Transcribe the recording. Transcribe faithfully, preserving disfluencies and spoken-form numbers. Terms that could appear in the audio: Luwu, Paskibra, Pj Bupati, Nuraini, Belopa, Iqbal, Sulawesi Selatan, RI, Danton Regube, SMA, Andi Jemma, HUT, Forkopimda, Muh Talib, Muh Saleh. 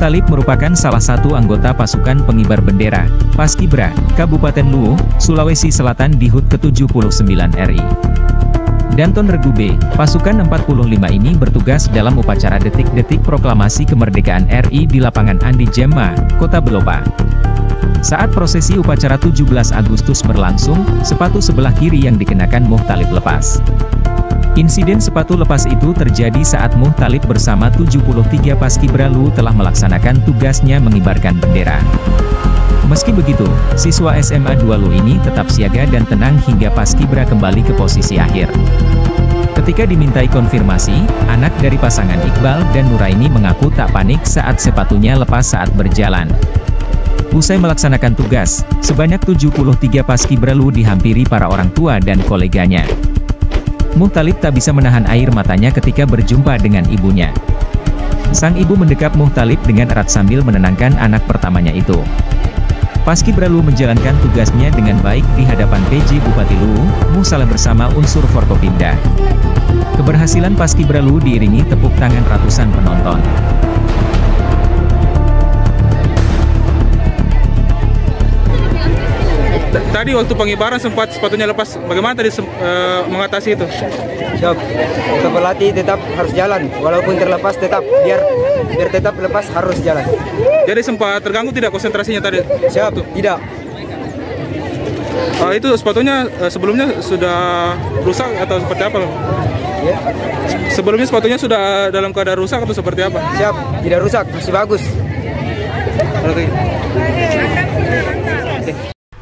Talib merupakan salah satu anggota pasukan pengibar bendera Paskibra, Kabupaten Luwu, Sulawesi Selatan di H U T ke tujuh puluh sembilan R I. Danton Regube, pasukan empat puluh lima ini bertugas dalam upacara detik-detik proklamasi kemerdekaan R I di lapangan Andi Jemma, Kota Belopa. Saat prosesi upacara tujuh belas Agustus berlangsung, sepatu sebelah kiri yang dikenakan Muh Talib lepas. Insiden sepatu lepas itu terjadi saat Muh Talib bersama tujuh puluh tiga Paskibra Luwu telah melaksanakan tugasnya mengibarkan bendera. Meski begitu, siswa S M A dua Luwu ini tetap siaga dan tenang hingga Paskibra kembali ke posisi akhir. Ketika dimintai konfirmasi, anak dari pasangan Iqbal dan Nuraini mengaku tak panik saat sepatunya lepas saat berjalan. Usai melaksanakan tugas, sebanyak tujuh puluh tiga Paskibra Luwu dihampiri para orang tua dan koleganya. Muh Talib tak bisa menahan air matanya ketika berjumpa dengan ibunya. Sang ibu mendekap Muh Talib dengan erat sambil menenangkan anak pertamanya itu. Paskibra Luwu menjalankan tugasnya dengan baik di hadapan P J Bupati Luwu, Muh Saleh bersama unsur Forkopimda. Keberhasilan Paskibra Luwu diiringi tepuk tangan ratusan penonton. Tadi waktu pengibaran sempat sepatunya lepas, bagaimana tadi uh, mengatasi itu? Siap, kita berlatih tetap harus jalan, walaupun terlepas tetap, biar biar tetap lepas harus jalan. Jadi sempat terganggu tidak konsentrasinya tadi? Siap, itu. Tidak. Uh, itu sepatunya uh, sebelumnya sudah rusak atau seperti apa? Ya. Sebelumnya sepatunya sudah dalam keadaan rusak atau seperti apa? Siap, tidak rusak, masih bagus. Oke.